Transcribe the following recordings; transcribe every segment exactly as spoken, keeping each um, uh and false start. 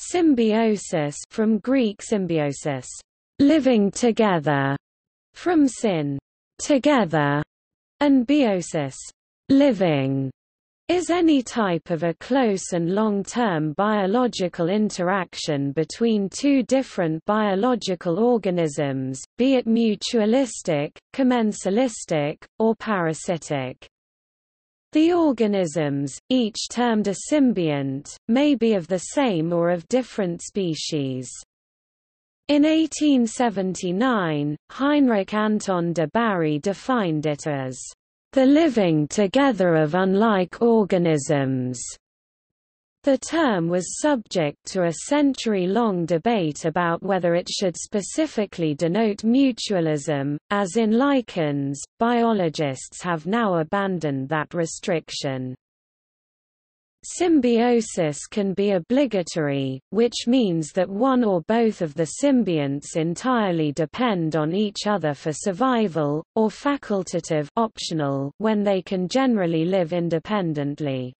Symbiosis, from Greek symbiosis, living together, from syn, together, and biosis, living, is any type of a close and long-term biological interaction between two different biological organisms, be it mutualistic, commensalistic, or parasitic. The organisms, each termed a symbiont, may be of the same or of different species. In eighteen seventy-nine, Heinrich Anton de Bary defined it as the living together of unlike organisms. The term was subject to a century-long debate about whether it should specifically denote mutualism. As in lichens, biologists have now abandoned that restriction. Symbiosis can be obligatory, which means that one or both of the symbionts entirely depend on each other for survival, or facultative optional when they can generally live independently.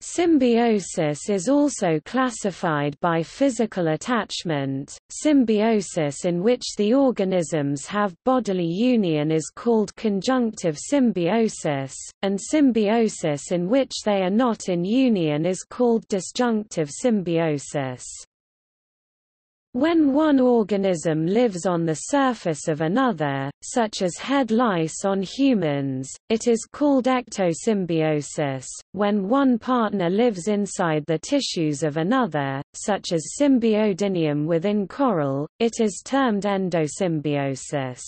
Symbiosis is also classified by physical attachment. Symbiosis in which the organisms have bodily union is called conjunctive symbiosis, and symbiosis in which they are not in union is called disjunctive symbiosis. When one organism lives on the surface of another, such as head lice on humans, it is called ectosymbiosis. When one partner lives inside the tissues of another, such as symbiodinium within coral, it is termed endosymbiosis.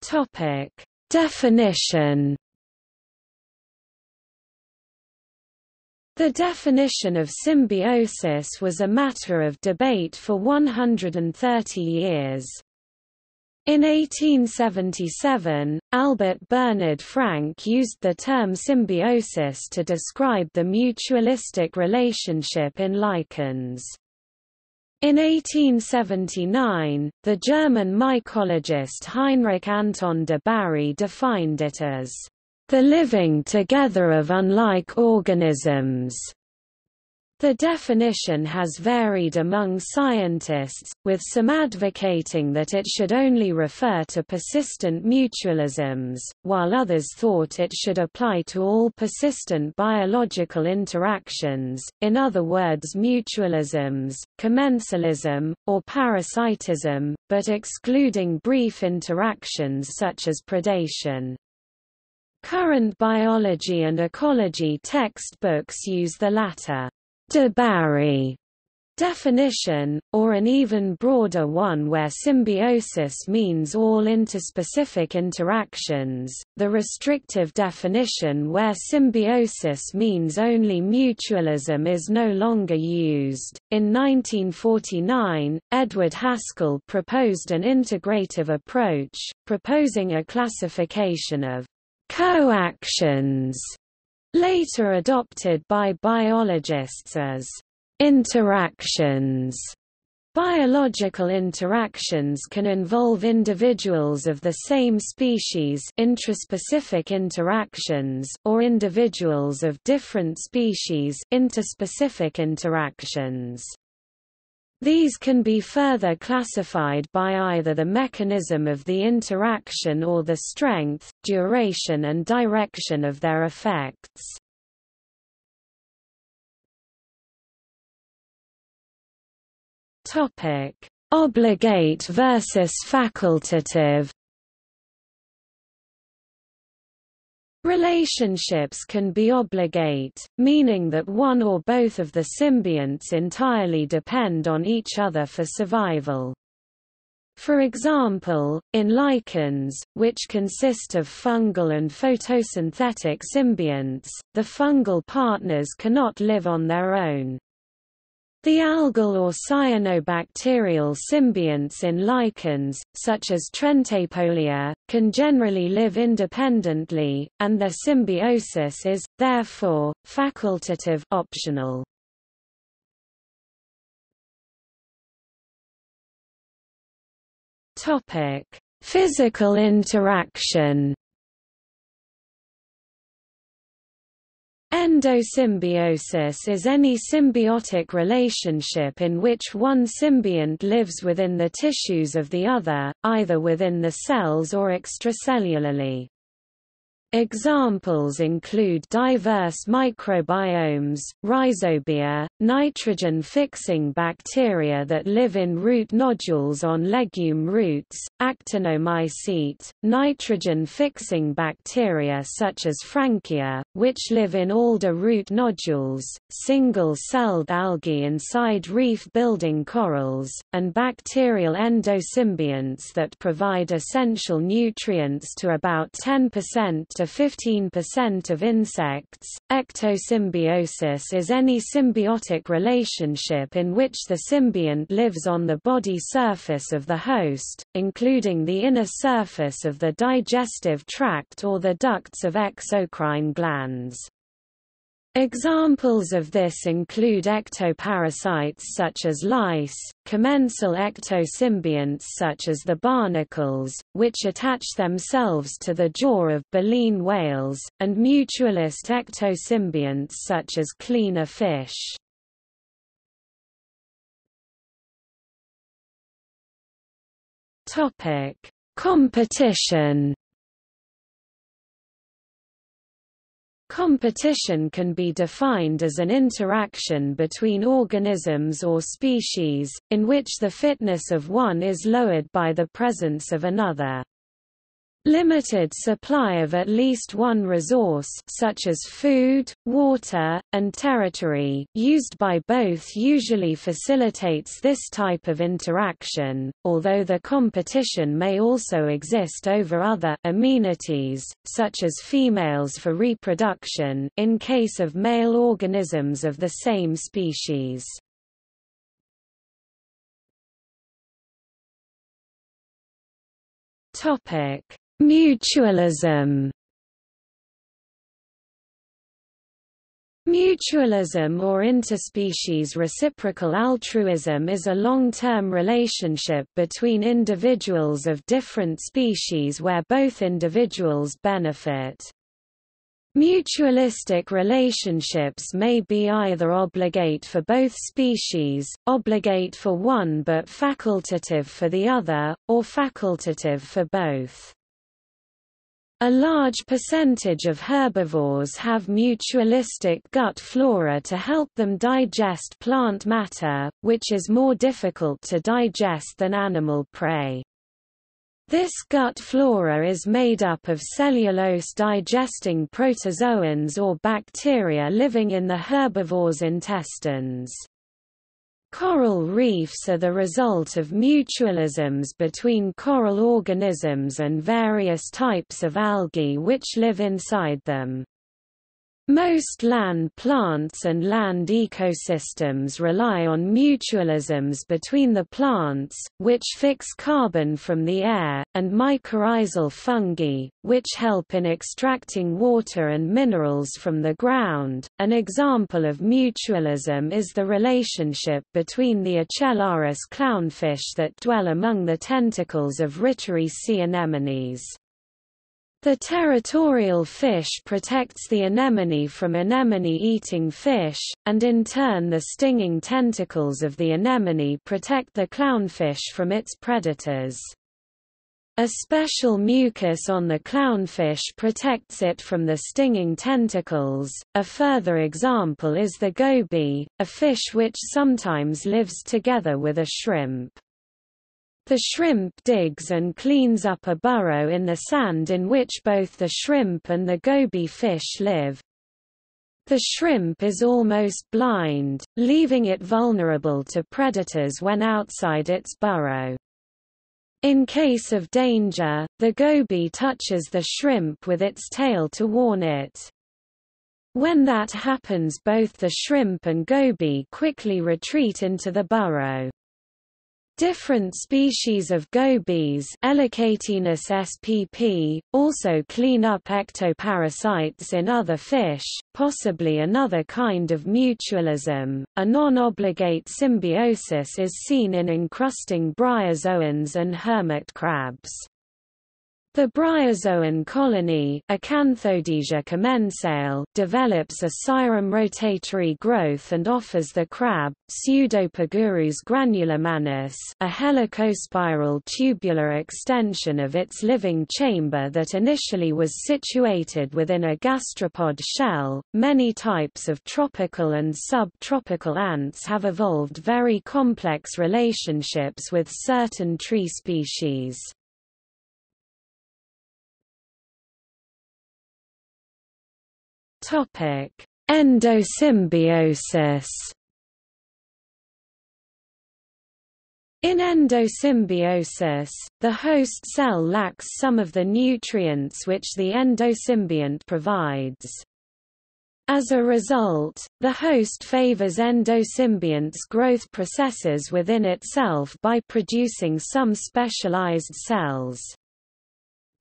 Topic: Definition. The definition of symbiosis was a matter of debate for one hundred thirty years. In eighteen seventy-seven, Albert Bernard Frank used the term symbiosis to describe the mutualistic relationship in lichens. In eighteen seventy-nine, the German mycologist Heinrich Anton de Bary defined it as the living together of unlike organisms. The definition has varied among scientists, with some advocating that it should only refer to persistent mutualisms, while others thought it should apply to all persistent biological interactions, in other words mutualisms, commensalism, or parasitism, but excluding brief interactions such as predation. Current biology and ecology textbooks use the latter de Bary definition, or an even broader one where symbiosis means all interspecific interactions, the restrictive definition where symbiosis means only mutualism is no longer used. In nineteen forty-nine, Edward Haskell proposed an integrative approach, proposing a classification of coactions, later adopted by biologists as interactions. Biological interactions can involve individuals of the same species, intraspecific interactions, or individuals of different species, interspecific interactions. These can be further classified by either the mechanism of the interaction or the strength, duration and direction of their effects. Topic: Obligate versus facultative. Relationships can be obligate, meaning that one or both of the symbionts entirely depend on each other for survival. For example, in lichens, which consist of fungal and photosynthetic symbionts, the fungal partners cannot live on their own. The algal or cyanobacterial symbionts in lichens, such as Trentepohlia, can generally live independently, and their symbiosis is, therefore, facultative optional. Physical interaction. Endosymbiosis is any symbiotic relationship in which one symbiont lives within the tissues of the other, either within the cells or extracellularly. Examples include diverse microbiomes, rhizobia, nitrogen-fixing bacteria that live in root nodules on legume roots, actinomycete, nitrogen-fixing bacteria such as Frankia, which live in alder root nodules, single-celled algae inside reef-building corals, and bacterial endosymbionts that provide essential nutrients to about ten percent to fifteen percent of insects. Ectosymbiosis is any symbiotic relationship in which the symbiont lives on the body surface of the host, including the inner surface of the digestive tract or the ducts of exocrine glands. Examples of this include ectoparasites such as lice, commensal ectosymbionts such as the barnacles, which attach themselves to the jaw of baleen whales, and mutualist ectosymbionts such as cleaner fish. Topic: Competition. Competition can be defined as an interaction between organisms or species, in which the fitness of one is lowered by the presence of another. Limited supply of at least one resource such as food, water, and territory used by both usually facilitates this type of interaction, although the competition may also exist over other amenities, such as females for reproduction, in case of male organisms of the same species. Mutualism. Mutualism or interspecies reciprocal altruism is a long-term relationship between individuals of different species where both individuals benefit. Mutualistic relationships may be either obligate for both species, obligate for one but facultative for the other, or facultative for both. A large percentage of herbivores have mutualistic gut flora to help them digest plant matter, which is more difficult to digest than animal prey. This gut flora is made up of cellulose-digesting protozoans or bacteria living in the herbivore's intestines. Coral reefs are the result of mutualisms between coral organisms and various types of algae which live inside them. Most land plants and land ecosystems rely on mutualisms between the plants, which fix carbon from the air, and mycorrhizal fungi, which help in extracting water and minerals from the ground. An example of mutualism is the relationship between the Ocellaris clownfish that dwell among the tentacles of Ritteri sea anemones. The territorial fish protects the anemone from anemone-eating fish, and in turn the stinging tentacles of the anemone protect the clownfish from its predators. A special mucus on the clownfish protects it from the stinging tentacles. A further example is the goby, a fish which sometimes lives together with a shrimp. The shrimp digs and cleans up a burrow in the sand in which both the shrimp and the goby fish live. The shrimp is almost blind, leaving it vulnerable to predators when outside its burrow. In case of danger, the goby touches the shrimp with its tail to warn it. When that happens, both the shrimp and goby quickly retreat into the burrow. Different species of gobies, Elecatinus spp, also clean up ectoparasites in other fish, possibly another kind of mutualism. A non-obligate symbiosis is seen in encrusting bryozoans and hermit crabs. The bryozoan colony Acanthodesia commensale develops a cilium rotatory growth and offers the crab Pseudopagurus granulomanus a helicospiral tubular extension of its living chamber that initially was situated within a gastropod shell. Many types of tropical and subtropical ants have evolved very complex relationships with certain tree species. Topic: Endosymbiosis. In endosymbiosis, the host cell lacks some of the nutrients which the endosymbiont provides. As a result, the host favors endosymbiont's growth processes within itself by producing some specialized cells.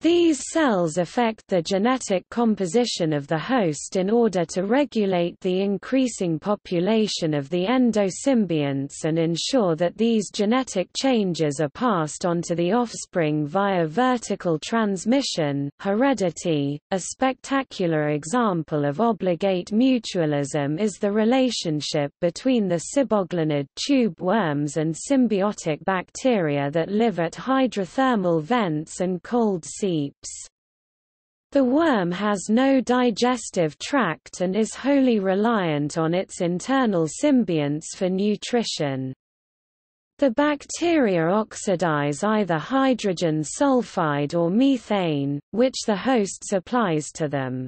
These cells affect the genetic composition of the host in order to regulate the increasing population of the endosymbionts and ensure that these genetic changes are passed on to the offspring via vertical transmission, heredity. A spectacular example of obligate mutualism is the relationship between the siboglinid tube worms and symbiotic bacteria that live at hydrothermal vents and cold seas. The worm has no digestive tract and is wholly reliant on its internal symbionts for nutrition. The bacteria oxidize either hydrogen sulfide or methane, which the host supplies to them.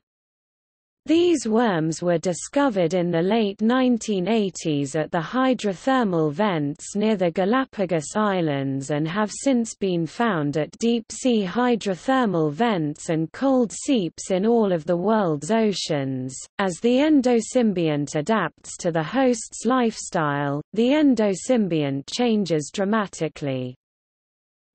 These worms were discovered in the late nineteen eighties at the hydrothermal vents near the Galapagos Islands and have since been found at deep-sea hydrothermal vents and cold seeps in all of the world's oceans. As the endosymbiont adapts to the host's lifestyle, the endosymbiont changes dramatically.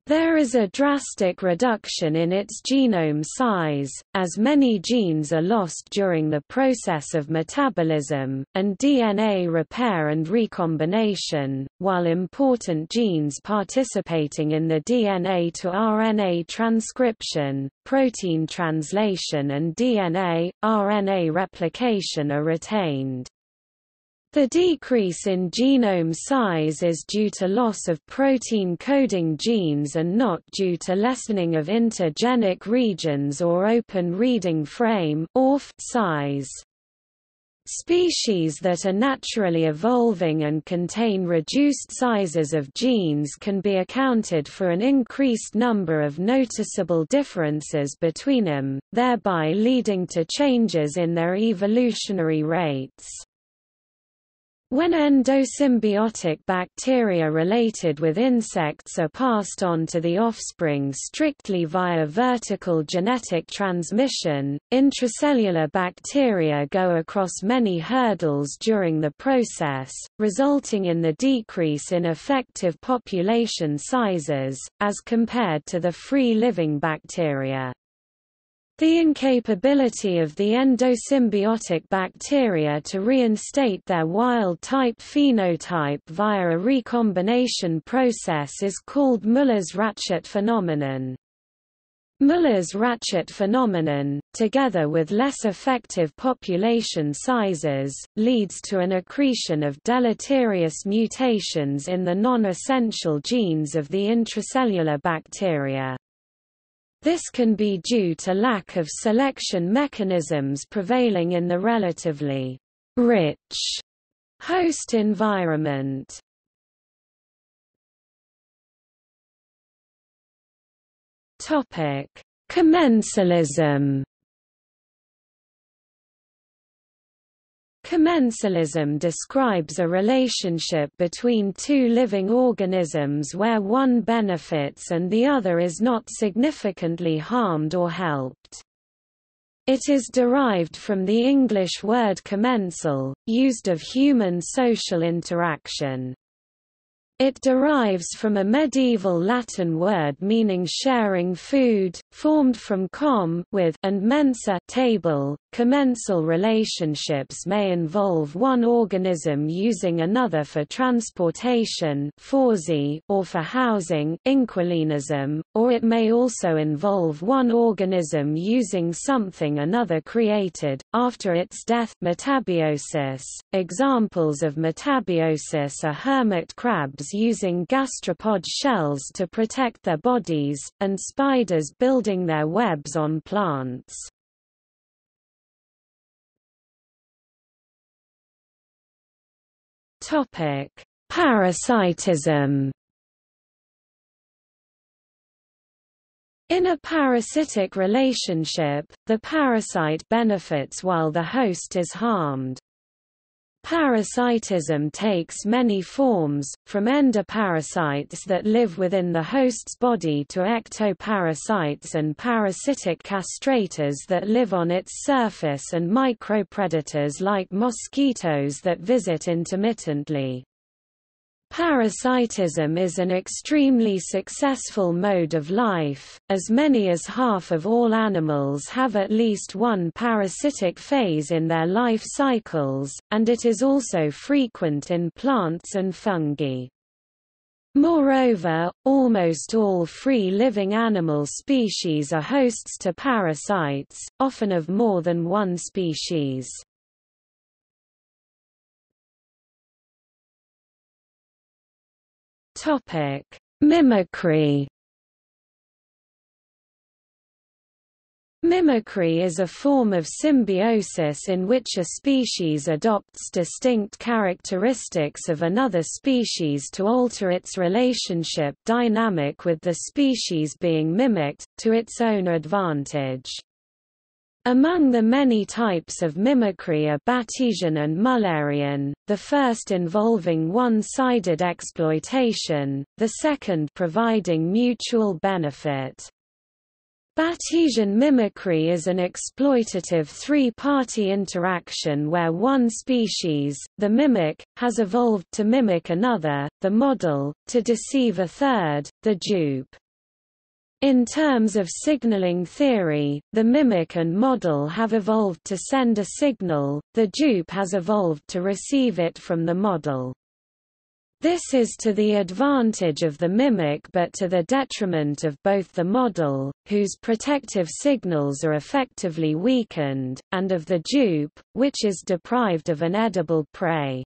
There is a drastic reduction in its genome size, as many genes are lost during the process of metabolism, and D N A repair and recombination, while important genes participating in the D N A to R N A transcription, protein translation and D N A, R N A replication are retained. The decrease in genome size is due to loss of protein-coding genes and not due to lessening of intergenic regions or open reading frame size. Species that are naturally evolving and contain reduced sizes of genes can be accounted for an increased number of noticeable differences between them, thereby leading to changes in their evolutionary rates. When endosymbiotic bacteria related with insects are passed on to the offspring strictly via vertical genetic transmission, intracellular bacteria go across many hurdles during the process, resulting in the decrease in effective population sizes, as compared to the free-living bacteria. The incapability of the endosymbiotic bacteria to reinstate their wild-type phenotype via a recombination process is called Muller's ratchet phenomenon. Muller's ratchet phenomenon, together with less effective population sizes, leads to an accretion of deleterious mutations in the non-essential genes of the intracellular bacteria. This can be due to lack of selection mechanisms prevailing in the relatively rich host environment. Topic: Commensalism. Commensalism describes a relationship between two living organisms where one benefits and the other is not significantly harmed or helped. It is derived from the English word commensal, used of human social interaction. It derives from a medieval Latin word meaning sharing food, formed from com with and mensa table, Commensal relationships may involve one organism using another for transportation or for housing, or it may also involve one organism using something another created, after its death. Metabiosis. Examples of metabiosis are hermit crabs using gastropod shells to protect their bodies, and spiders building their webs on plants. Topic: Parasitism. In a parasitic relationship, the parasite benefits while the host is harmed. Parasitism takes many forms, from endoparasites that live within the host's body to ectoparasites and parasitic castrators that live on its surface and micropredators like mosquitoes that visit intermittently. Parasitism is an extremely successful mode of life, as many as half of all animals have at least one parasitic phase in their life cycles, and it is also frequent in plants and fungi. Moreover, almost all free-living animal species are hosts to parasites, often of more than one species. Topic: Mimicry. Mimicry is a form of symbiosis in which a species adopts distinct characteristics of another species to alter its relationship dynamic with the species being mimicked, to its own advantage. Among the many types of mimicry are Batesian and Müllerian, the first involving one-sided exploitation, the second providing mutual benefit. Batesian mimicry is an exploitative three-party interaction where one species, the mimic, has evolved to mimic another, the model, to deceive a third, the dupe. In terms of signaling theory, the mimic and model have evolved to send a signal, the dupe has evolved to receive it from the model. This is to the advantage of the mimic but to the detriment of both the model, whose protective signals are effectively weakened, and of the dupe, which is deprived of an edible prey.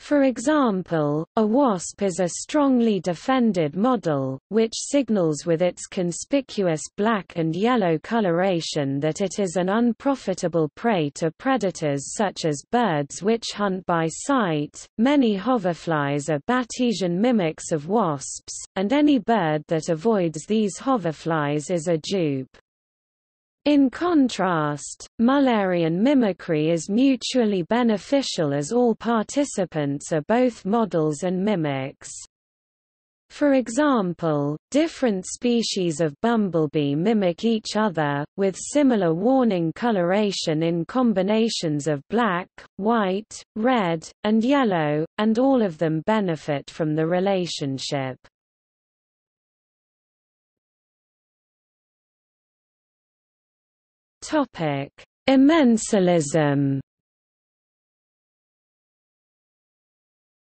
For example, a wasp is a strongly defended model, which signals with its conspicuous black and yellow coloration that it is an unprofitable prey to predators such as birds which hunt by sight. Many hoverflies are Batesian mimics of wasps, and any bird that avoids these hoverflies is a dupe. In contrast, Müllerian mimicry is mutually beneficial as all participants are both models and mimics. For example, different species of bumblebee mimic each other, with similar warning coloration in combinations of black, white, red, and yellow, and all of them benefit from the relationship. Topic: Immensalism.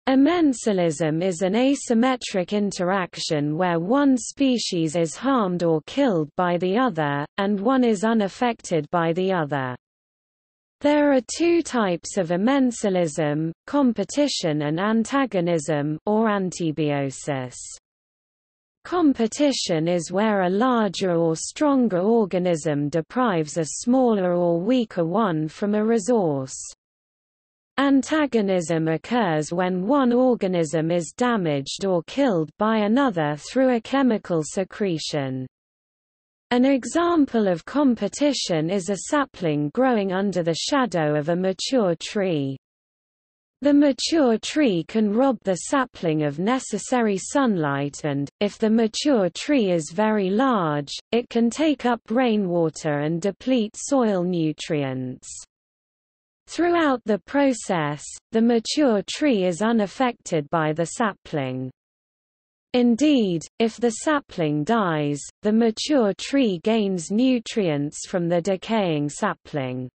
Immensalism is an asymmetric interaction where one species is harmed or killed by the other, and one is unaffected by the other. There are two types of immensalism: competition and antagonism, or antibiosis. Competition is where a larger or stronger organism deprives a smaller or weaker one from a resource. Antagonism occurs when one organism is damaged or killed by another through a chemical secretion. An example of competition is a sapling growing under the shadow of a mature tree. The mature tree can rob the sapling of necessary sunlight and, if the mature tree is very large, it can take up rainwater and deplete soil nutrients. Throughout the process, the mature tree is unaffected by the sapling. Indeed, if the sapling dies, the mature tree gains nutrients from the decaying sapling.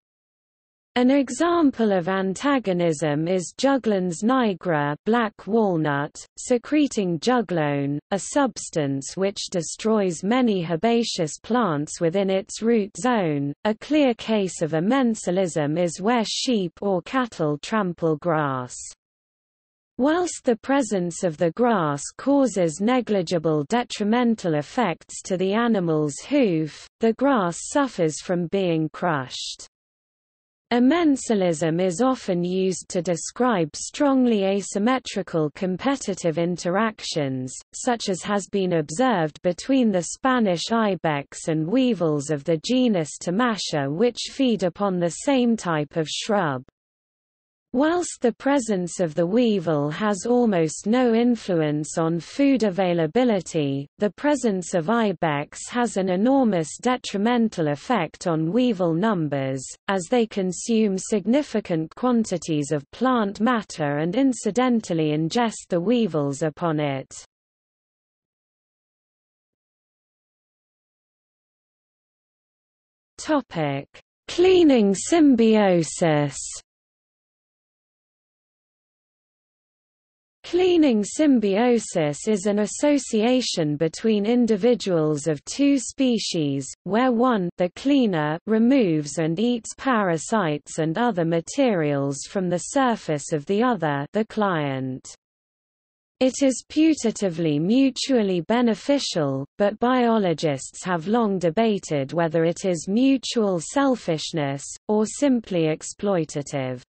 An example of antagonism is Juglans nigra, black walnut, secreting juglone, a substance which destroys many herbaceous plants within its root zone. A clear case of a commensalism is where sheep or cattle trample grass. Whilst the presence of the grass causes negligible detrimental effects to the animal's hoof, the grass suffers from being crushed. Commensalism is often used to describe strongly asymmetrical competitive interactions, such as has been observed between the Spanish ibex and weevils of the genus Tamasha, which feed upon the same type of shrub. Whilst the presence of the weevil has almost no influence on food availability, the presence of ibex has an enormous detrimental effect on weevil numbers, as they consume significant quantities of plant matter and incidentally ingest the weevils upon it. Topic: Cleaning symbiosis. Cleaning symbiosis is an association between individuals of two species, where one, the cleaner, removes and eats parasites and other materials from the surface of the other, the client. It is putatively mutually beneficial, but biologists have long debated whether it is mutual selfishness, or simply exploitative.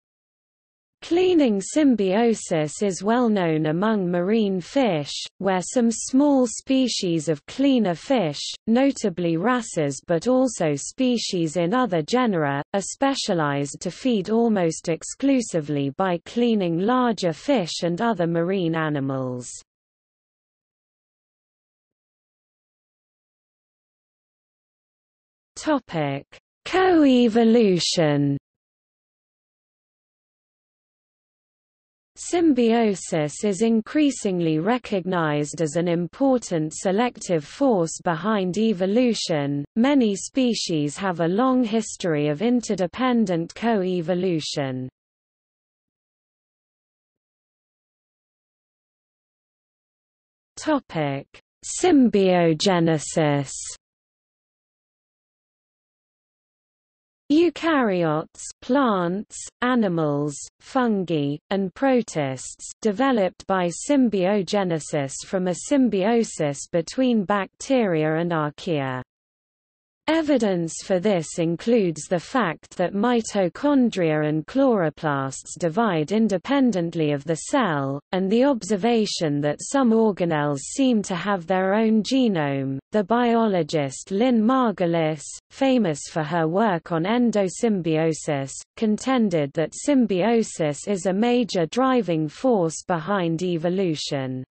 Cleaning symbiosis is well known among marine fish, where some small species of cleaner fish, notably wrasses but also species in other genera, are specialized to feed almost exclusively by cleaning larger fish and other marine animals. Topic: Coevolution. Symbiosis is increasingly recognized as an important selective force behind evolution. Many species have a long history of interdependent coevolution. Topic: Symbiogenesis. Eukaryotes, plants, animals, fungi, and protists developed by symbiogenesis from a symbiosis between bacteria and archaea. Evidence for this includes the fact that mitochondria and chloroplasts divide independently of the cell, and the observation that some organelles seem to have their own genome. The biologist Lynn Margulis, famous for her work on endosymbiosis, contended that symbiosis is a major driving force behind evolution.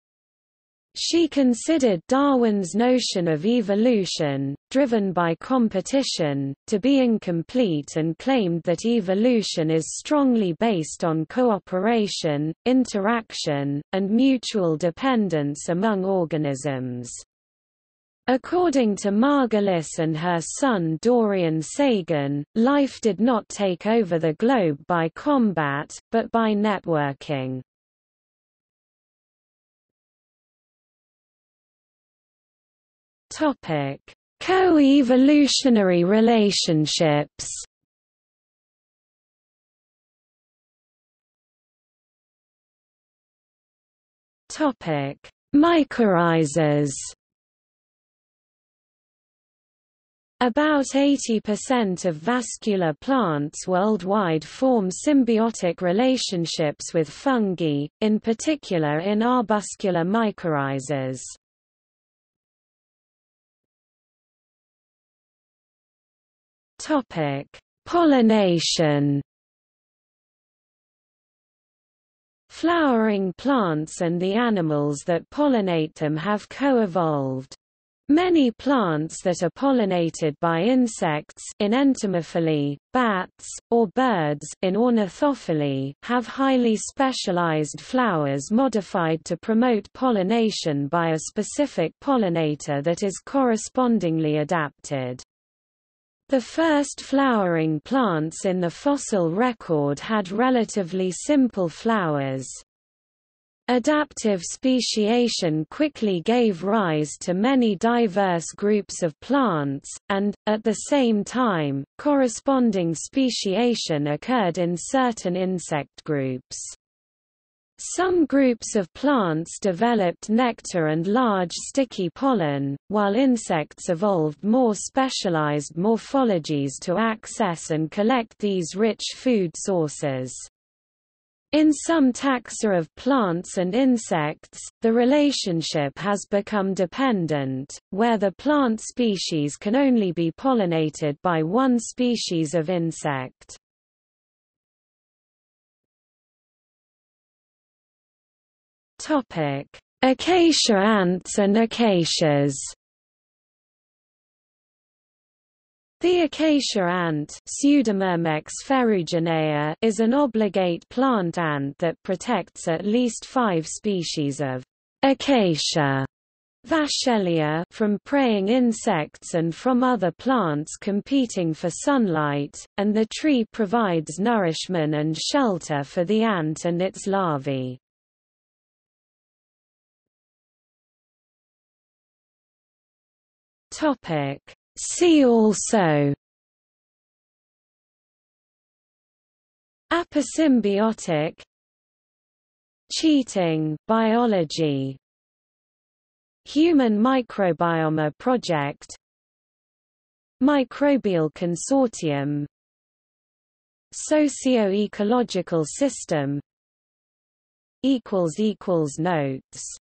She considered Darwin's notion of evolution, driven by competition, to be incomplete and claimed that evolution is strongly based on cooperation, interaction, and mutual dependence among organisms. According to Margulis and her son Dorian Sagan, life did not take over the globe by combat, but by networking. Topic: Co-evolutionary relationships. Topic: Mycorrhizas. About eighty percent of vascular plants worldwide form symbiotic relationships with fungi, in particular in arbuscular mycorrhizas. Topic: Pollination. Flowering plants and the animals that pollinate them have co-evolved. Many plants that are pollinated by insects in entomophily, bats, or birds in ornithophily have highly specialized flowers modified to promote pollination by a specific pollinator that is correspondingly adapted. The first flowering plants in the fossil record had relatively simple flowers. Adaptive speciation quickly gave rise to many diverse groups of plants, and, at the same time, corresponding speciation occurred in certain insect groups. Some groups of plants developed nectar and large sticky pollen, while insects evolved more specialized morphologies to access and collect these rich food sources. In some taxa of plants and insects, the relationship has become dependent, where the plant species can only be pollinated by one species of insect. Topic: Acacia ants and acacias. The acacia ant Pseudomyrmex ferruginea is an obligate plant ant that protects at least five species of Acacia Vachellia from preying insects and from other plants competing for sunlight, and the tree provides nourishment and shelter for the ant and its larvae. See also: Aposymbiotic, Cheating biology, Human Microbiome Project, Microbial Consortium, Socio-ecological system. Notes